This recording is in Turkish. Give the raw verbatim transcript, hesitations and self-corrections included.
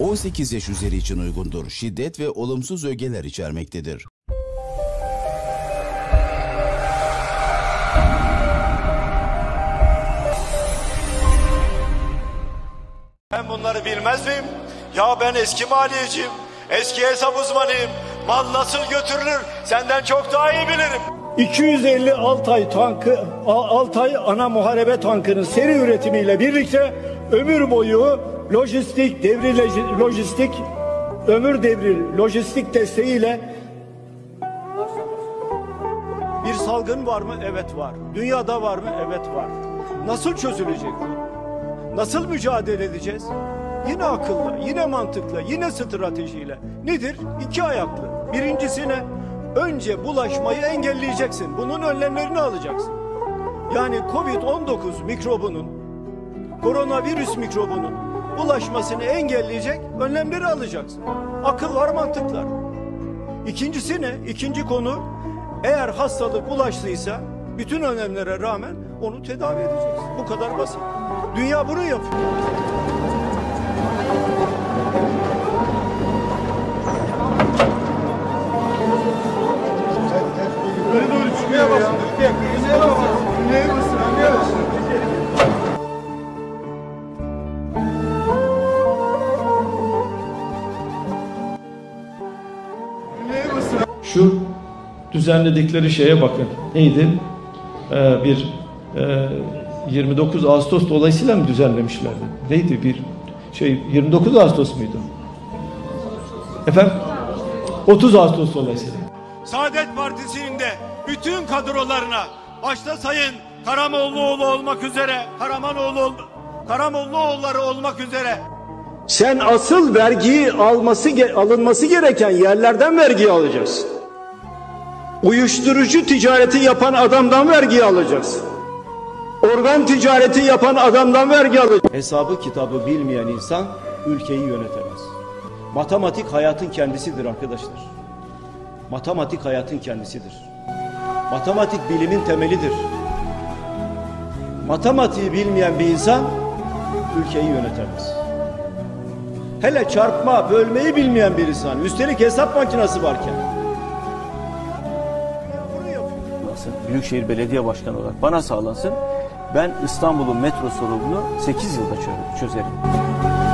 on sekiz yaş üzeri için uygundur. Şiddet ve olumsuz ögeler içermektedir. Ben bunları bilmez miyim? Ya ben eski maliyeciyim, eski hesap uzmanıyım. Mal nasıl götürülür? Senden çok daha iyi bilirim. iki yüz elli Altay tankı, Altay ana muharebe tankının seri üretimiyle birlikte ömür boyu lojistik devri lojistik ömür devri lojistik desteğiyle bir salgın var mı? Evet var. Dünyada var mı? Evet var. Nasıl çözülecek bu? Nasıl mücadele edeceğiz? Yine akılla, yine mantıkla, yine stratejiyle. Nedir? İki ayaklı. Birincisi ne? Önce bulaşmayı engelleyeceksin. Bunun önlemlerini alacaksın. Yani Covid on dokuz mikrobunun, koronavirüs mikrobunun bulaşmasını engelleyecek önlemleri alacaksın. Akıl var, mantıklar. İkincisi ne? İkinci konu, eğer hastalık bulaştıysa bütün önlemlere rağmen onu tedavi edeceksin. Bu kadar basit. Dünya bunu yapıyor. Şu düzenledikleri şeye bakın. Neydi? Ee, bir e, yirmi dokuz Ağustos dolayısıyla mı düzenlemişlerdi? Neydi bir şey? yirmi dokuz Ağustos muydu? Efendim? otuz Ağustos dolayısıyla. Saadet Partisi'nin de bütün kadrolarına, başta Sayın Karamollaoğlu olmak üzere, Karamanoğlu, Karamollaoğulları olmak üzere. Sen asıl vergiyi alması, alınması gereken yerlerden vergi alacaksın. Uyuşturucu ticareti yapan adamdan vergi alacaksın. Organ ticareti yapan adamdan vergi alacaksın. Hesabı kitabı bilmeyen insan ülkeyi yönetemez. Matematik hayatın kendisidir arkadaşlar. Matematik hayatın kendisidir. Matematik bilimin temelidir. Matematiği bilmeyen bir insan ülkeyi yönetemez. Hele çarpma, bölmeyi bilmeyen bir insan, üstelik hesap makinesi varken. Büyükşehir Belediye Başkanı olarak bana sağlansın, ben İstanbul'un metro sorununu sekiz yılda çözerim.